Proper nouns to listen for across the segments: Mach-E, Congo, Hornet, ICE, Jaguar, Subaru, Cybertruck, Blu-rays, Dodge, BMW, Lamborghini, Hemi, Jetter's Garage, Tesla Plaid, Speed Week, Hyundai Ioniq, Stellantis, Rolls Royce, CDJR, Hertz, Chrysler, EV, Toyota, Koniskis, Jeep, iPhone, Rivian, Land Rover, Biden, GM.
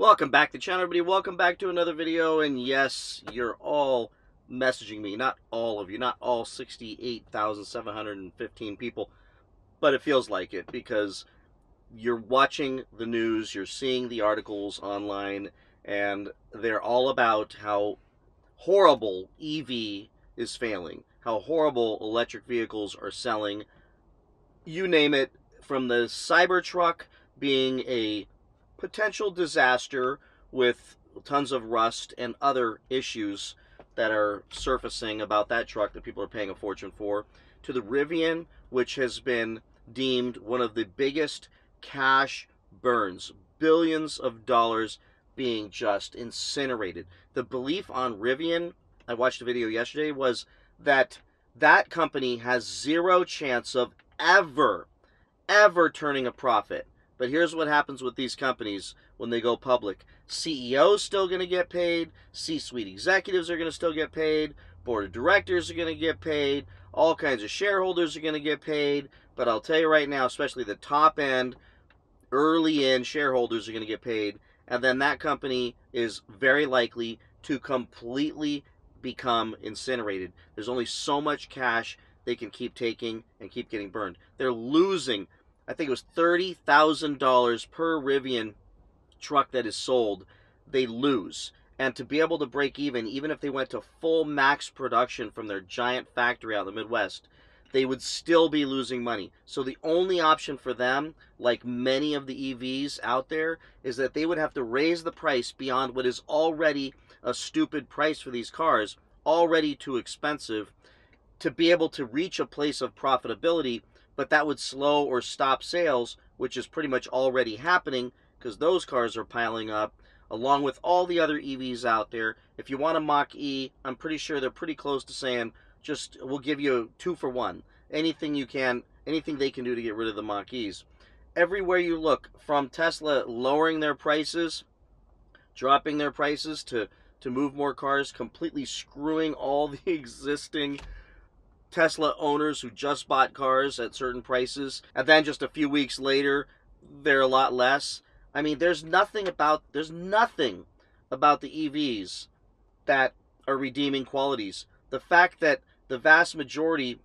Welcome back to the channel, everybody. Welcome back to another video. And yes, you're all messaging me. Not all of you, not all 68,715 people, but it feels like it because you're watching the news, you're seeing the articles online, and they're all about how horrible EV is failing, how horrible electric vehicles are selling. You name it, from the Cybertruck being a potential disaster with tons of rust and other issues that are surfacing about that truck that people are paying a fortune for, to the Rivian, which has been deemed one of the biggest cash burns, billions of dollars being just incinerated. The belief on Rivian, I watched a video yesterday, was that that company has zero chance of ever turning a profit. But here's what happens with these companies when they go public. CEOs still going to get paid. C-suite executives are going to still get paid. Board of directors are going to get paid. All kinds of shareholders are going to get paid. But I'll tell you right now, especially the top end, early end shareholders are going to get paid. And then that company is very likely to completely become incinerated. There's only so much cash they can keep taking and keep getting burned. They're losing, I think it was $30,000 per Rivian truck that is sold, they lose. And to be able to break even, even if they went to full max production from their giant factory out in the Midwest, they would still be losing money. So the only option for them, like many of the EVs out there, is that they would have to raise the price beyond what is already a stupid price for these cars, already too expensive, to be able to reach a place of profitability. But that would slow or stop sales, which is pretty much already happening because those cars are piling up, along with all the other EVs out there. If you want a Mach-E, I'm pretty sure they're pretty close to saying, just, we'll give you 2 for 1. Anything you can, anything they can do to get rid of the Mach-Es. Everywhere you look, from Tesla lowering their prices, dropping their prices to move more cars, completely screwing all the existing Tesla owners who just bought cars at certain prices, and then just a few weeks later they're a lot less. I mean, there's nothing about the EVs that are redeeming qualities. The fact that the vast majority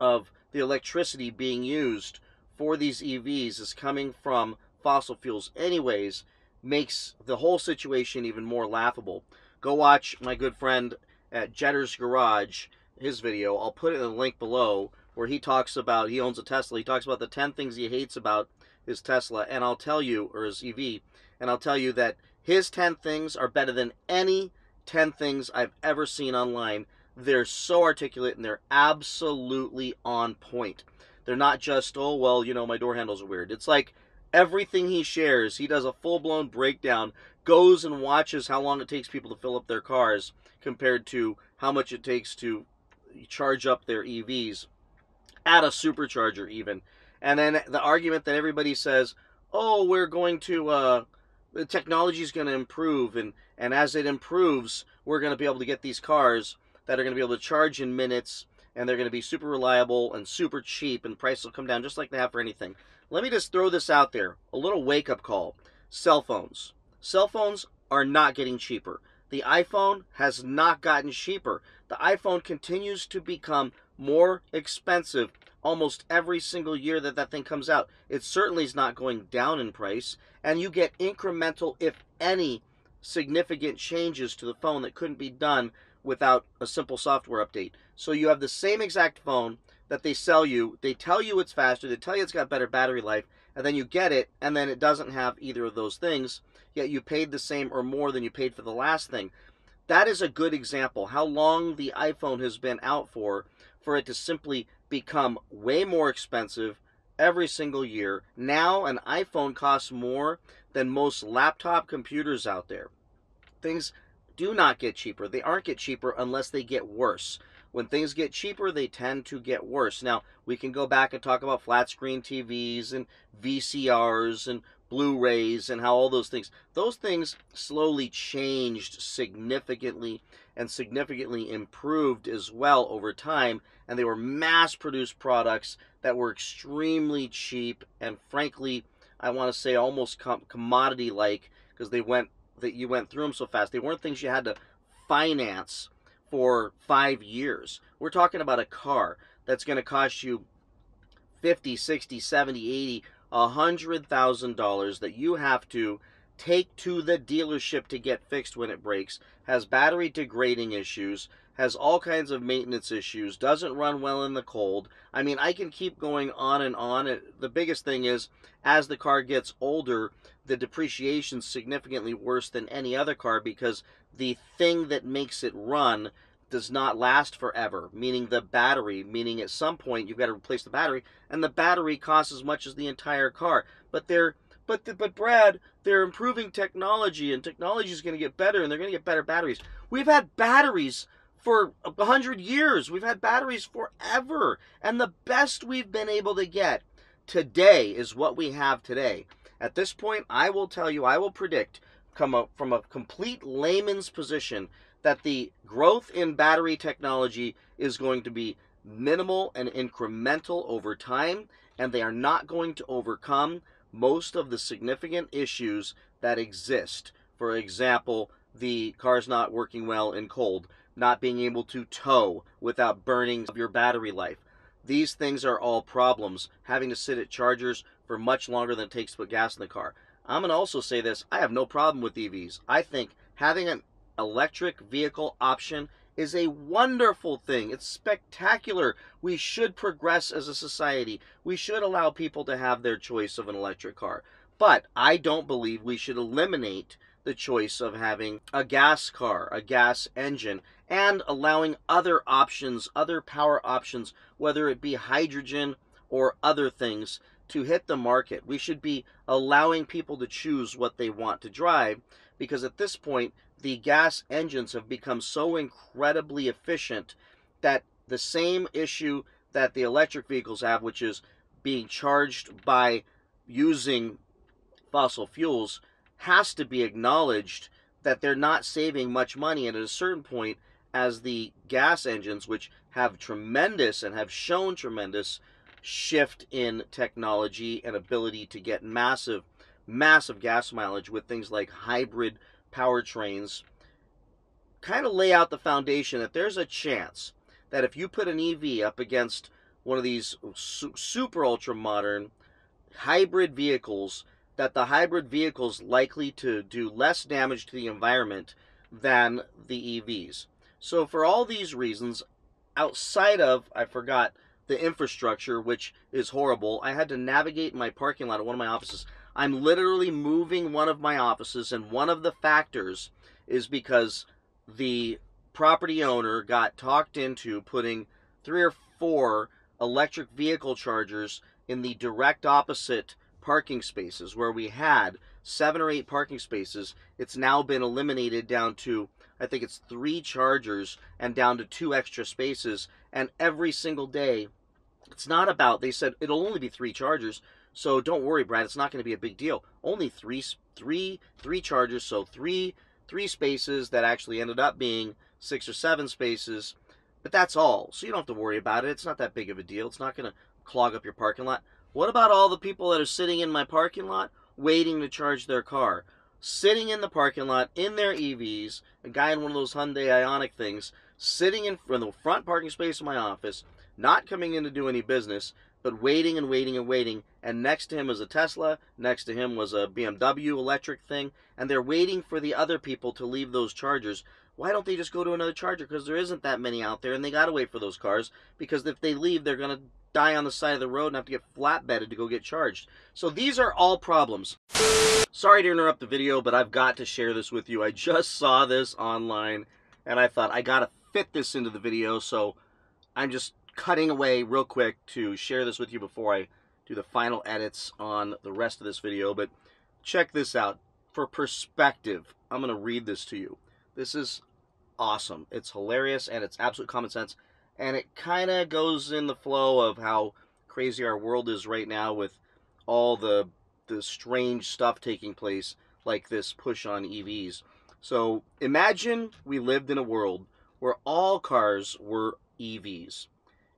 of the electricity being used for these EVs is coming from fossil fuels anyways makes the whole situation even more laughable. Go watch my good friend at Jetter's Garage, his video. I'll put it in the link below, where he talks about, he owns a Tesla, he talks about the 10 things he hates about his Tesla, and I'll tell you, or his EV, and I'll tell you that his 10 things are better than any 10 things I've ever seen online. They're so articulate and they're absolutely on point. They're not just, oh, well, you know, my door handles are weird. It's like everything he shares, he does a full-blown breakdown, goes and watches how long it takes people to fill up their cars compared to how much it takes to charge up their EVs at a supercharger even. And then the argument that everybody says, oh, we're going to, the technology is going to improve, and as it improves, we're going to be able to get these cars that are going to be able to charge in minutes, and they're going to be super reliable and super cheap, and price will come down just like they have for anything. Let me just throw this out there, a little wake-up call. Cell phones. Cell phones are not getting cheaper. The iPhone has not gotten cheaper. The iPhone continues to become more expensive almost every single year that that thing comes out. It certainly is not going down in price, and you get incremental, if any, significant changes to the phone that couldn't be done without a simple software update. So you have the same exact phone that they sell you. They tell you it's faster, they tell you it's got better battery life, and then you get it, and then it doesn't have either of those things, yet you paid the same or more than you paid for the last thing. That is a good example how long the iPhone has been out for it to simply become way more expensive every single year. Now an iPhone costs more than most laptop computers out there. Things do not get cheaper. They aren't get cheaper unless they get worse. When things get cheaper, they tend to get worse. Now, we can go back and talk about flat screen TVs and VCRs and Blu-rays and how all those things slowly changed significantly and significantly improved as well over time. And they were mass-produced products that were extremely cheap and, frankly, I want to say almost commodity-like because they went, that you went through them so fast. They weren't things you had to finance for 5 years. We're talking about a car that's going to cost you $50,000, $60,000, $70,000, $80,000, $100,000 that you have to take to the dealership to get fixed when it breaks, has battery degrading issues, has all kinds of maintenance issues, doesn't run well in the cold. I mean, I can keep going on and on. The biggest thing is, as the car gets older, the depreciation's significantly worse than any other car because the thing that makes it run does not last forever, meaning the battery, meaning at some point you've got to replace the battery, and the battery costs as much as the entire car. But Brad, they're improving technology, and technology is going to get better, and they're going to get better batteries. We've had batteries for 100 years. We've had batteries forever. And the best we've been able to get today is what we have today. At this point, I will tell you, I will predict, come up from a complete layman's position, that the growth in battery technology is going to be minimal and incremental over time, and they are not going to overcome most of the significant issues that exist. For example, the car's not working well in cold, not being able to tow without burning your battery life. These things are all problems. Having to sit at chargers for much longer than it takes to put gas in the car. I'm going to also say this. I have no problem with EVs. I think having an electric vehicle option is a wonderful thing. It's spectacular. We should progress as a society. We should allow people to have their choice of an electric car. But I don't believe we should eliminate the choice of having a gas car, a gas engine, and allowing other options, other power options, whether it be hydrogen or other things, to hit the market. We should be allowing people to choose what they want to drive, because at this point, the gas engines have become so incredibly efficient that the same issue that the electric vehicles have, which is being charged by using fossil fuels, has to be acknowledged that they're not saving much money. And at a certain point, as the gas engines, which have tremendous and have shown tremendous shift in technology and ability to get massive, massive gas mileage with things like hybrid powertrains, kind of lay out the foundation that there's a chance that if you put an EV up against one of these super ultra modern hybrid vehicles, that the hybrid vehicle's likely to do less damage to the environment than the EVs. So for all these reasons, outside of, I forgot, the infrastructure, which is horrible. I had to navigate my parking lot at one of my offices. I'm literally moving one of my offices, and one of the factors is because the property owner got talked into putting 3 or 4 electric vehicle chargers in the direct opposite parking spaces. Where we had 7 or 8 parking spaces, it's now been eliminated down to, I think it's 3 chargers and down to 2 extra spaces. And every single day, it's not about, they said it'll only be 3 chargers, so don't worry, Brad, it's not going to be a big deal. Only three chargers, so three spaces that actually ended up being 6 or 7 spaces, but that's all. So you don't have to worry about it. It's not that big of a deal. It's not going to clog up your parking lot. What about all the people that are sitting in my parking lot waiting to charge their car? Sitting in the parking lot in their EVs, a guy in one of those Hyundai Ioniq things, sitting in the front parking space of my office, not coming in to do any business, but waiting and waiting and waiting. And next to him is a Tesla, next to him was a BMW electric thing, and they're waiting for the other people to leave those chargers. Why don't they just go to another charger? Because there isn't that many out there, and they got to wait for those cars, because if they leave, they're going to die on the side of the road and have to get flatbedded to go get charged. So these are all problems. Sorry to interrupt the video, but I've got to share this with you. I just saw this online, and I thought I got to fit this into the video, so I'm just cutting away real quick to share this with you before I do the final edits on the rest of this video. But check this out. For perspective, I'm going to read this to you. This is awesome. It's hilarious, and it's absolute common sense. And it kind of goes in the flow of how crazy our world is right now with all the strange stuff taking place, like this push on EVs. So imagine we lived in a world where all cars were EVs.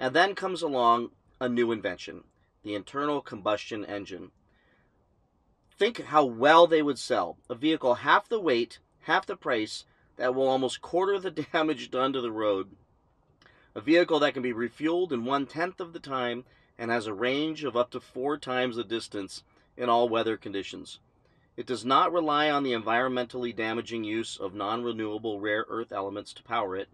And then comes along a new invention, the internal combustion engine. Think how well they would sell. A vehicle half the weight, half the price, that will almost quarter the damage done to the road. A vehicle that can be refueled in 1/10 of the time and has a range of up to 4 times the distance in all weather conditions. It does not rely on the environmentally damaging use of non-renewable rare earth elements to power it,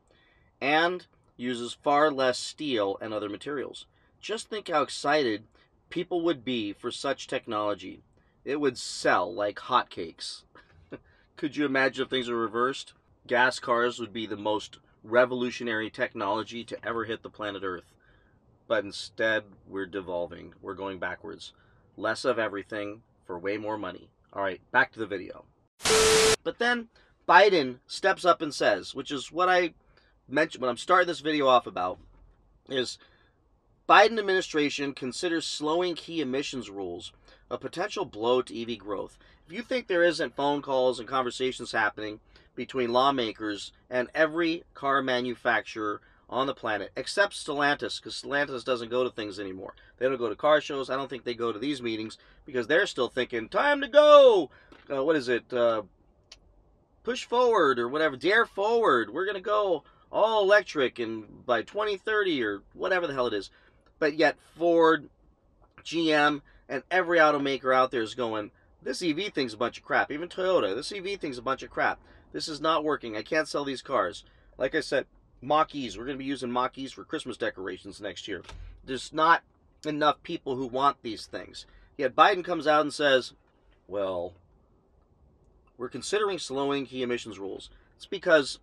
and uses far less steel and other materials. Just think how excited people would be for such technology. It would sell like hotcakes. Could you imagine if things were reversed? Gas cars would be the most revolutionary technology to ever hit the planet Earth. But instead, we're devolving. We're going backwards. Less of everything for way more money. All right, back to the video. But then Biden steps up and says, which is what I mentioned when I'm starting this video off about, is Biden administration considers slowing key emissions rules a potential blow to EV growth. If you think there isn't phone calls and conversations happening between lawmakers and every car manufacturer on the planet, except Stellantis, because Stellantis doesn't go to things anymore. They don't go to car shows. I don't think they go to these meetings because they're still thinking, time to go! What is it? Push forward or whatever. Dare forward. We're going to go all electric and by 2030 or whatever the hell it is. But yet Ford, GM, and every automaker out there is going, this EV thing's a bunch of crap. Even Toyota, this EV thing's a bunch of crap. This is not working. I can't sell these cars. Like I said, Mach-E's. We're going to be using Mach-E's for Christmas decorations next year. There's not enough people who want these things. Yet Biden comes out and says, well, we're considering slowing key emissions rules. It's because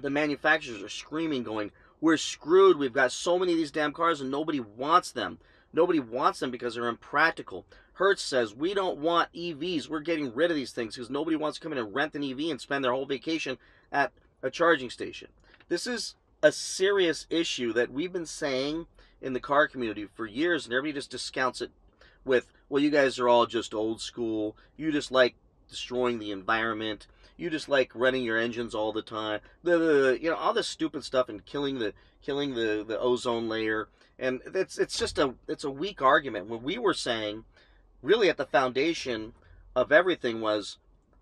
the manufacturers are screaming going, we're screwed. We've got so many of these damn cars and nobody wants them. Nobody wants them because they're impractical. Hertz says, we don't want EVs. We're getting rid of these things because nobody wants to come in and rent an EV and spend their whole vacation at a charging station. This is a serious issue that we've been saying in the car community for years, and everybody just discounts it with, well, you guys are all just old school. You just like destroying the environment. You just like running your engines all the time. You know, all this stupid stuff and killing the ozone layer. And it's just a weak argument. What we were saying, really at the foundation of everything was,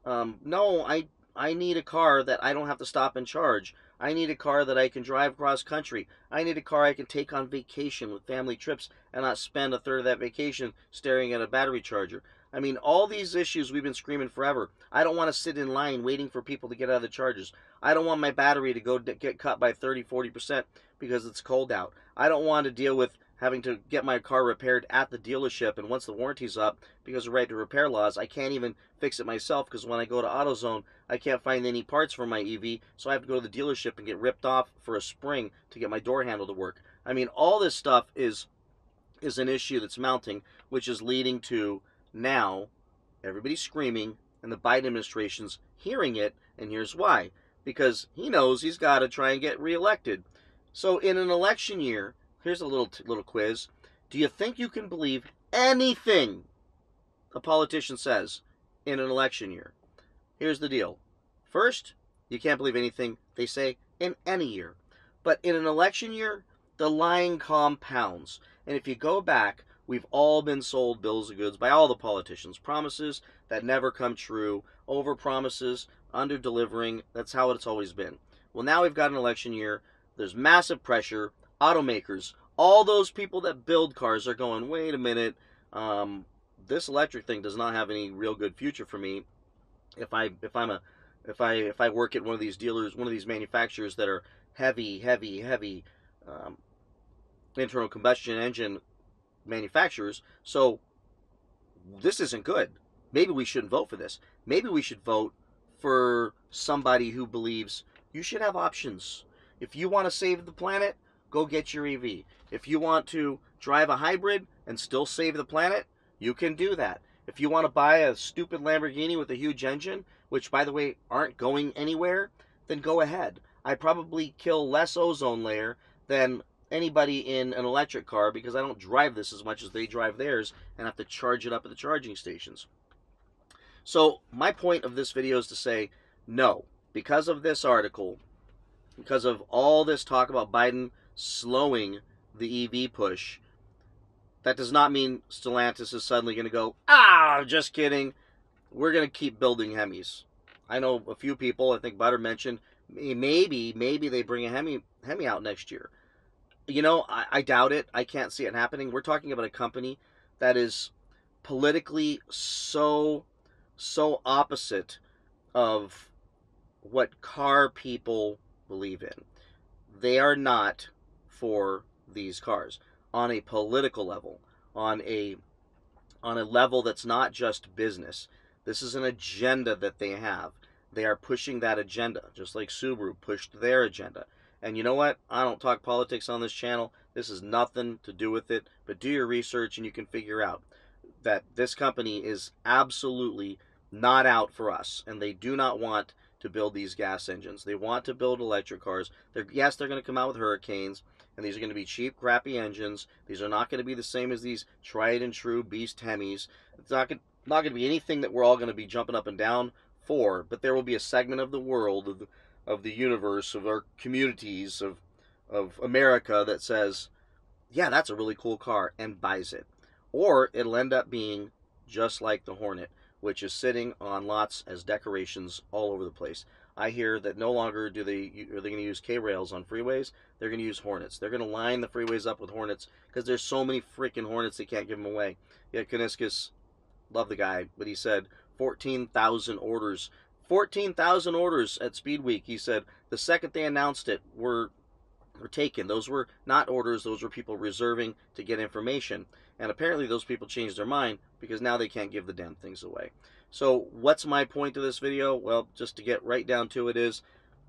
no, I need a car that I don't have to stop and charge. I need a car that I can drive across country. I need a car I can take on vacation with family trips and not spend a third of that vacation staring at a battery charger. I mean, all these issues we've been screaming forever. I don't want to sit in line waiting for people to get out of the chargers. I don't want my battery to go get cut by 30–40% because it's cold out. I don't want to deal with having to get my car repaired at the dealership, and once the warranty's up, because of right to repair laws, I can't even fix it myself because when I go to AutoZone, I can't find any parts for my EV, so I have to go to the dealership and get ripped off for a spring to get my door handle to work. I mean, all this stuff is an issue that's mounting, which is leading to now, everybody's screaming, and the Biden administration's hearing it, and here's why. Because he knows he's got to try and get reelected. So in an election year, here's a little quiz. Do you think you can believe anything a politician says in an election year? Here's the deal. First, you can't believe anything they say in any year. But in an election year, the lying compounds. And if you go back, we've all been sold bills of goods by all the politicians. Promises that never come true, over promises, under delivering. That's how it's always been. Well, now we've got an election year. There's massive pressure. Automakers, all those people that build cars are going, wait a minute, this electric thing does not have any real good future for me. If I work at one of these dealers, one of these manufacturers that are heavy internal combustion engine manufacturers, so this isn't good. Maybe we shouldn't vote for this. Maybe we should vote for somebody who believes you should have options. If you want to save the planet, go get your EV. If you want to drive a hybrid and still save the planet, you can do that. If you want to buy a stupid Lamborghini with a huge engine, which by the way aren't going anywhere, then go ahead. I probably kill less ozone layer than anybody in an electric car because I don't drive this as much as they drive theirs and have to charge it up at the charging stations. So my point of this video is to say, no, because of this article, because of all this talk about Biden slowing the EV push, that does not mean Stellantis is suddenly going to go, ah, just kidding, we're going to keep building Hemis. I know a few people, I think Butter mentioned, maybe they bring a Hemi out next year. You know, I doubt it. I can't see it happening. We're talking about a company that is politically so opposite of what car people believe in. They are not for these cars on a political level, on a level that's not just business. This is an agenda that they have. They are pushing that agenda, just like Subaru pushed their agenda. And you know what? I don't talk politics on this channel. This is nothing to do with it, but do your research and you can figure out that this company is absolutely not out for us, and they do not want to build these gas engines. They want to build electric cars. Yes, they're going to come out with Hurricanes, and these are going to be cheap, crappy engines. These are not going to be the same as these tried and true beast Hemis. It's not going to be anything that we're all going to be jumping up and down for, but there will be a segment of the world, of the universe, of our communities, of America that says, yeah, that's a really cool car, and buys it. Or it'll end up being just like the Hornet, which is sitting on lots as decorations all over the place. I hear that no longer are they going to use K-rails on freeways. They're going to use Hornets. They're going to line the freeways up with Hornets because there's so many freaking Hornets they can't give them away. Yeah, Koniskis, love the guy, but he said 14,000 orders. 14,000 orders at Speed Week, he said. The second they announced it were taken. Those were not orders. Those were people reserving to get information. And apparently those people changed their mind because now they can't give the damn things away. So what's my point to this video? Well, just to get right down to it is,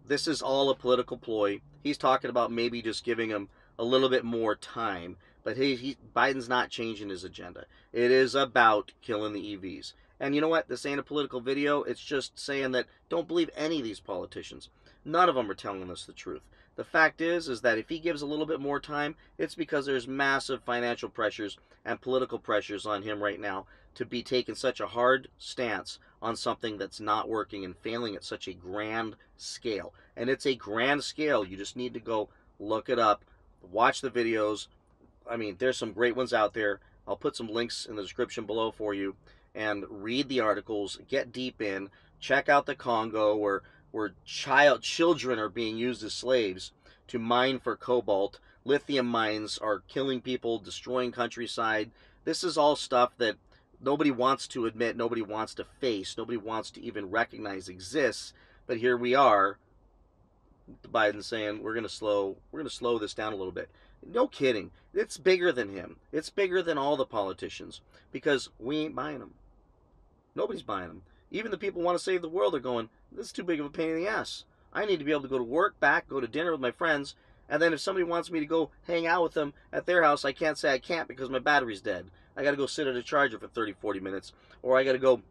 this is all a political ploy. He's talking about maybe just giving him a little bit more time, but Biden's not changing his agenda. It is about killing the EVs. And you know what? This ain't a political video. It's just saying that don't believe any of these politicians. None of them are telling us the truth. The fact is that if he gives a little bit more time, it's because there's massive financial pressures and political pressures on him right now to be taking such a hard stance on something that's not working and failing at such a grand scale. And it's a grand scale. You just need to go look it up, watch the videos. I mean, there's some great ones out there. I'll put some links in the description below for you, and read the articles, get deep in, check out the Congo where children are being used as slaves to mine for cobalt. Lithium mines are killing people, destroying countryside. This is all stuff that nobody wants to admit, nobody wants to face, nobody wants to even recognize exists. But here we are, Biden saying we're going to slow this down a little bit. No kidding. It's bigger than him. It's bigger than all the politicians, because we ain't buying them. Nobody's buying them. Even the people who want to save the world are going, this is too big of a pain in the ass. I need to be able to go to work, back, go to dinner with my friends, and then if somebody wants me to go hang out with them at their house, I can't say I can't because my battery's dead. I got to go sit at a charger for 30, 40 minutes, or I got to go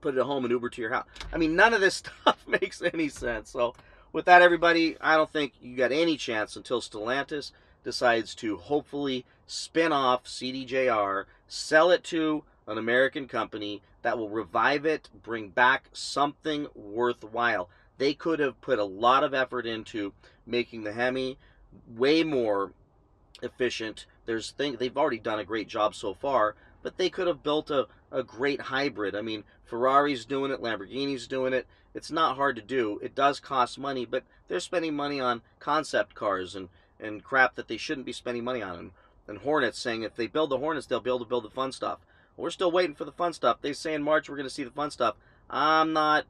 put it at home and Uber to your house. I mean, none of this stuff makes any sense. So with that, everybody, I don't think you got any chance until Stellantis decides to hopefully spin off CDJR, sell it to an American company that will revive it, bring back something worthwhile. They could have put a lot of effort into making the Hemi way more efficient. They've already done a great job so far, but they could have built a great hybrid. I mean, Ferrari's doing it, Lamborghini's doing it. It's not hard to do. It does cost money, but they're spending money on concept cars and crap that they shouldn't be spending money on. And Hornets, saying if they build the Hornets, they'll be able to build the fun stuff. We're still waiting for the fun stuff. They say in March we're going to see the fun stuff. I'm not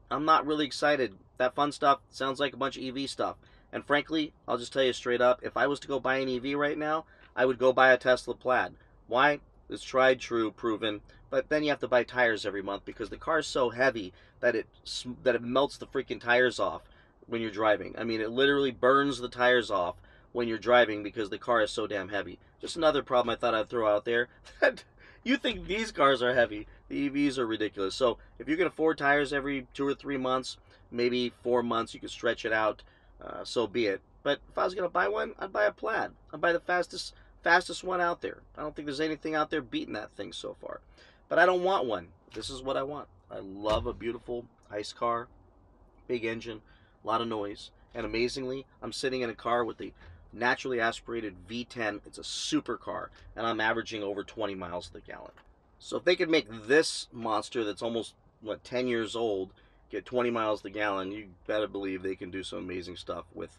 really excited. That fun stuff sounds like a bunch of EV stuff. And frankly, I'll just tell you straight up, if I was to go buy an EV right now, I would go buy a Tesla Plaid. Why? It's tried, true, proven. But then you have to buy tires every month because the car's so heavy that it melts the freaking tires off when you're driving. I mean, it literally burns the tires off when you're driving because the car is so damn heavy. Just another problem I thought I'd throw out there. You think these cars are heavy. The EVs are ridiculous. So if you can afford tires every 2 or 3 months, maybe 4 months, you can stretch it out, so be it. But if I was going to buy one, I'd buy a Plaid. I'd buy the fastest one out there. I don't think there's anything out there beating that thing so far. But I don't want one. This is what I want. I love a beautiful ICE car, big engine, a lot of noise. And amazingly, I'm sitting in a car with the naturally aspirated V10. It's a supercar, and I'm averaging over 20 miles to the gallon. So if they could make this monster that's almost what, 10 years old, get 20 miles to the gallon, you better believe they can do some amazing stuff with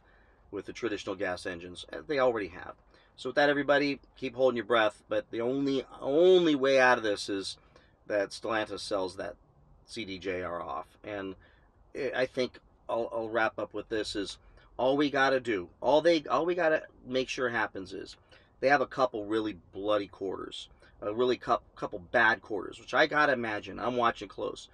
the traditional gas engines, as they already have. So with that, everybody, keep holding your breath. But the only way out of this is that Stellantis sells that CDJR off. And I think I'll wrap up with this is all we got to do, all we got to make sure happens is they have a couple really bloody quarters, a really couple bad quarters, which I got to imagine, I'm watching close,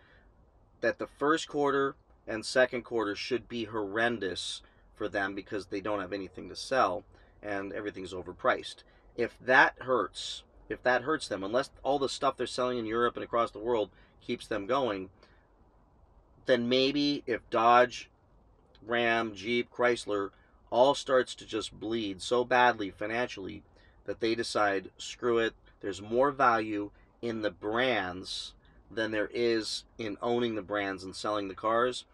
that the first quarter and second quarter should be horrendous for them because they don't have anything to sell and everything's overpriced. If that hurts them, unless all the stuff they're selling in Europe and across the world keeps them going, then maybe if Dodge, Ram, Jeep, Chrysler all starts to just bleed so badly financially that they decide, screw it, there's more value in the brands than there is in owning the brands and selling the cars,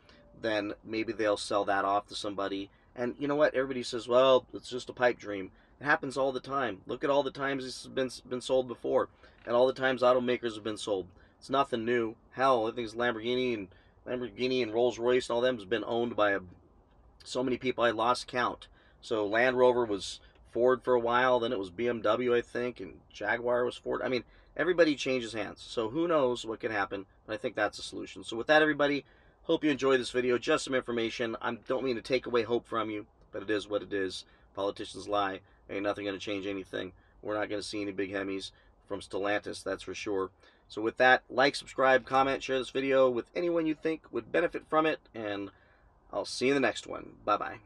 then maybe they'll sell that off to somebody. And you know what? Everybody says, well, it's just a pipe dream. It happens all the time. Look at all the times this has been sold before and all the times automakers have been sold. It's nothing new. Hell, I think it's Lamborghini and Rolls Royce and all them has been owned by so many people I lost count. So Land Rover was Ford for a while, then it was BMW, I think, and Jaguar was Ford. I mean, everybody changes hands. So who knows what can happen, and I think that's a solution. So with that, everybody, hope you enjoyed this video. Just some information. I don't mean to take away hope from you, but it is what it is. Politicians lie. Ain't nothing going to change anything. We're not going to see any big Hemis from Stellantis, that's for sure. So with that, like, subscribe, comment, share this video with anyone you think would benefit from it, and I'll see you in the next one. Bye-bye.